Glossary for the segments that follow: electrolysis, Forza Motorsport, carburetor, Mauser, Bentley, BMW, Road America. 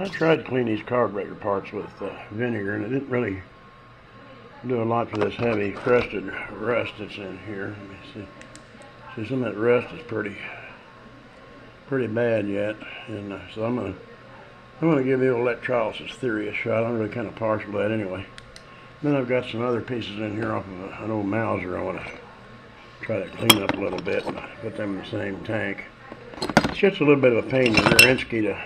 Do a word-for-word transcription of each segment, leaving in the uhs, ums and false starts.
I tried to clean these carburetor parts with uh, vinegar, and it didn't really do a lot for this heavy crested rust that's in here. Let me see. See, some of that rust is pretty pretty bad yet, and uh, so I'm gonna I'm gonna give the old electrolysis theory a shot. I'm really kind of partial to that anyway. Then I've got some other pieces in here off of a, an old Mauser. I want to try to clean up a little bit and put them in the same tank. It's just a little bit of a pain in the Urinsky to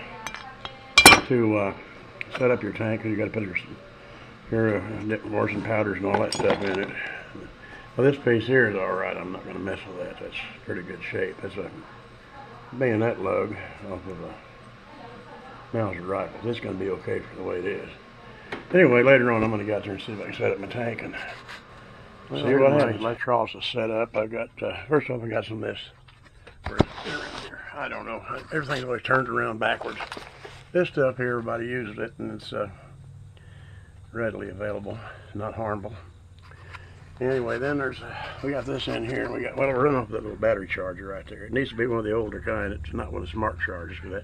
to uh, set up your tank, because you got to put your your uh, Morrison powders and all that stuff in it. Well, this piece here is all right. I'm not going to mess with that. That's pretty good shape. That's a bayonet lug off of a Mauser rifle. This is going to be okay for the way it is. Anyway, later on I'm going to go out there and see if I can set up my tank and well, see what happens. Electrolysis set up. I've got uh, first off I got some of this. I don't know. Everything's always turned around backwards. This stuff here, everybody uses it, and it's uh, readily available, not harmful. Anyway, then there's uh, we got this in here. We got well, it'll run off that little battery charger right there. It needs to be one of the older kind. It's not one of the smart chargers, because that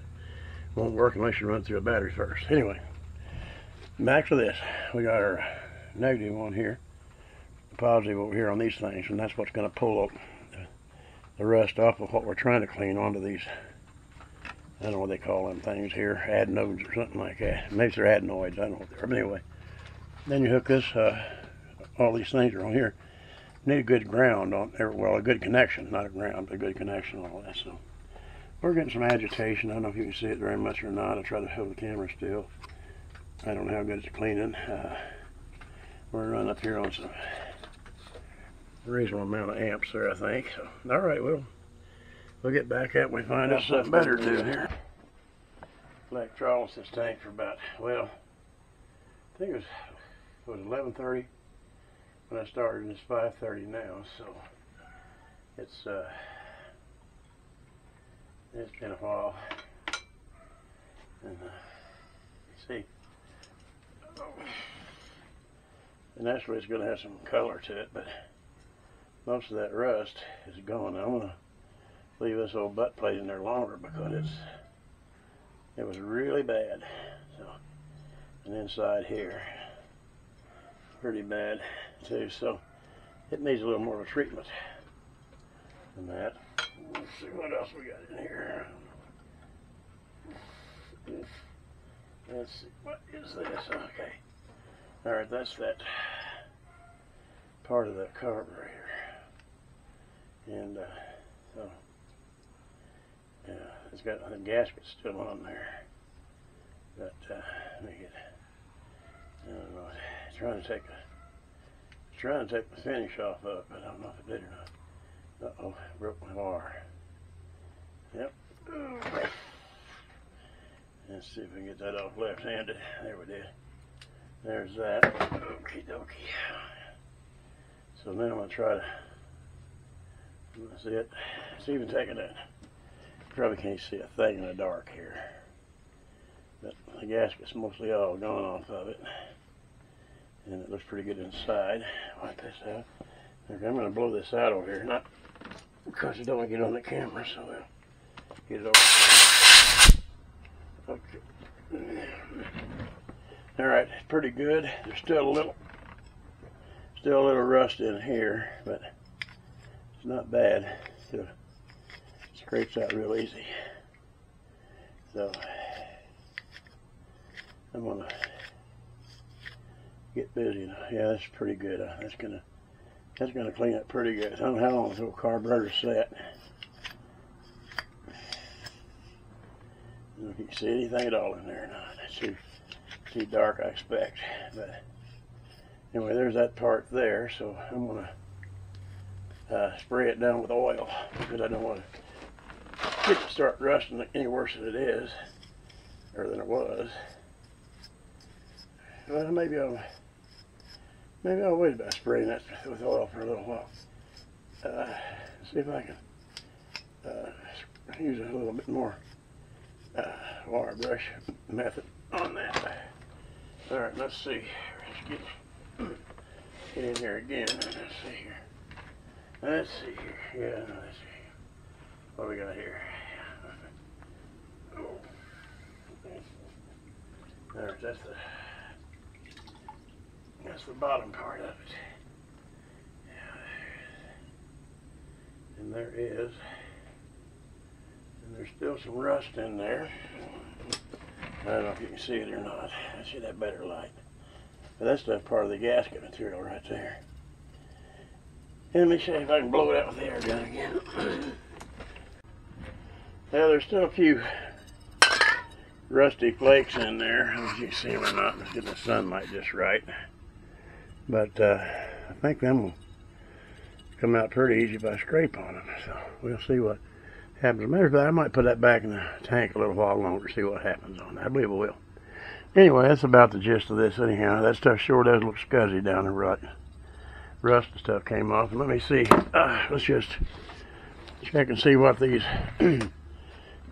won't work unless you run through a battery first. Anyway. Back to this. We got our negative one here, the positive over here on these things, and that's what's going to pull up the rust off of what we're trying to clean onto these, I don't know what they call them things here, adenodes or something like that. Maybe they're adenoids, I don't know what they are. But anyway, then you hook this, uh, all these things are on here. You need a good ground on there, well, a good connection, not a ground, but a good connection on all that. So we're getting some agitation. I don't know if you can see it very much or not. I try to hold the camera still. I don't know how good it's cleaning. Uh, we're running up here on some reasonable amount of amps there, I think. So, all right, we'll we'll get back up. We find out something better to do here. Electrolysis tank for about well, I think it was it was eleven thirty when I started, and it's five thirty now. So it's uh, it's been a while, and uh, let's see. And naturally it's going to have some color to it, but most of that rust is gone. I'm going to leave this old butt plate in there longer because it's it was really bad. So, and inside here, pretty bad too. So it needs a little more of a treatment than that. Let's see what else we got in here. Let's see, what is this? Okay. Alright, that's that part of the carburetor. And, uh, so, yeah, it's got the gasket still on there. But, uh, let me get, I don't know, I'm trying to take a, trying to take the finish off of it, but I don't know if it did or not. Uh-oh, I broke my bar. Yep. Okay. Let's see if we can get that off left-handed. There we did. There's that. Okie dokie. So now I'm going to try to... That's it. It's even taking that. Probably can't see a thing in the dark here. But the gasket's mostly all gone off of it. And it looks pretty good inside. Wipe this out. Okay, I'm going to blow this out over here. Not because I don't want to get on the camera, so I'll get it over. Okay. Alright, pretty good. There's still a little still a little rust in here, but it's not bad. It scrapes out real easy. So I'm gonna get busy now. Yeah, that's pretty good. Uh, that's gonna that's gonna clean up pretty good. I don't know how long this little carburetor set. If you can see anything at all in there or not. It's too, too dark, I expect. But anyway, there's that part there. So I'm going to uh, spray it down with oil because I don't want to get to start rusting any worse than it is, or than it was. Well, maybe I'll maybe I'll wait about spraying that with oil for a little while. Uh, see if I can uh, use a little bit more. Uh, wire brush method on that. Alright, let's see. Let's get, get in here again. Let's see here. Let's see here. Yeah, no, let's see. What do we got here? Oh. There, that's the that's the bottom part of it. And there is, and there's still some rust in there. I don't know if you can see it or not. I see that better light. But that's the part of the gasket material right there. And let me see if I can blow it out with the air gun again. Now there's still a few rusty flakes in there. I don't know if you can see them or not. Let's get the sunlight just right. But uh, I think them will come out pretty easy if I scrape on them. So we'll see what happens. As a matter of fact, I might put that back in the tank a little while longer, see what happens on that. I believe it will. Anyway, that's about the gist of this anyhow. That stuff sure does look scuzzy down the rut. Rust and stuff came off. Let me see. Uh, let's just check and see what these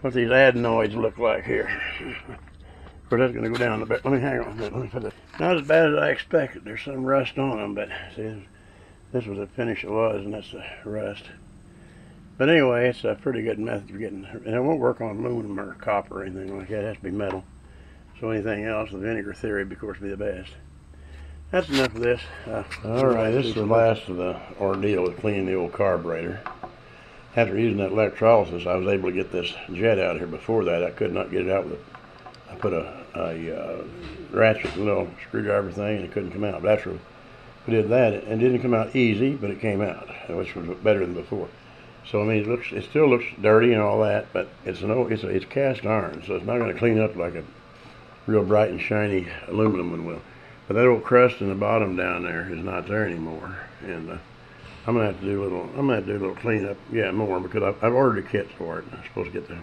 what these adenoids look like here. Of course, that's going to go down a bit. Let me hang on a minute. Let me put that. Not as bad as I expected. There's some rust on them, but see, this was the finish it was, and that's the rust. But anyway, it's a pretty good method for getting, and it won't work on aluminum or copper or anything like that. It has to be metal. So anything else, the vinegar theory, of course, would be the best. That's enough of this. Uh, All right, this is the last of the ordeal with cleaning the old carburetor. After using that electrolysis, I was able to get this jet out of here. Before that, I could not get it out with it. I put a, a uh, ratchet, a little screwdriver thing, and it couldn't come out. But after we did that, it, it didn't come out easy, but it came out, which was better than before. So I mean, it looks, it still looks dirty and all that, but it's an old, it's a, it's cast iron, so it's not going to clean up like a real bright and shiny aluminum one will. But that old crust in the bottom down there is not there anymore, and uh, I'm gonna have to do a little. I'm gonna have to do a little cleanup, yeah, more because I've, I've ordered a kit for it. I'm supposed to get the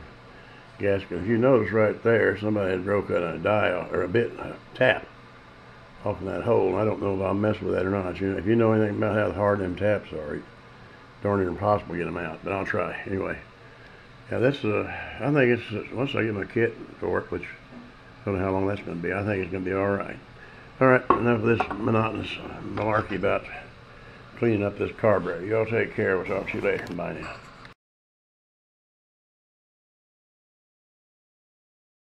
gasket. If you notice right there, somebody had broke a dial or a bit a tap off in that hole. I don't know if I'll mess with that or not. You know, if you know anything about how hard them taps are, it's darn near impossible to get them out. But I'll try anyway. Yeah, this is. Uh, I think it's once I get my kit for it, which I don't know how long that's gonna be. I think it's gonna be all right. All right, enough of this monotonous malarkey about cleaning up this carburetor. You all take care. We'll talk to you later. Bye now.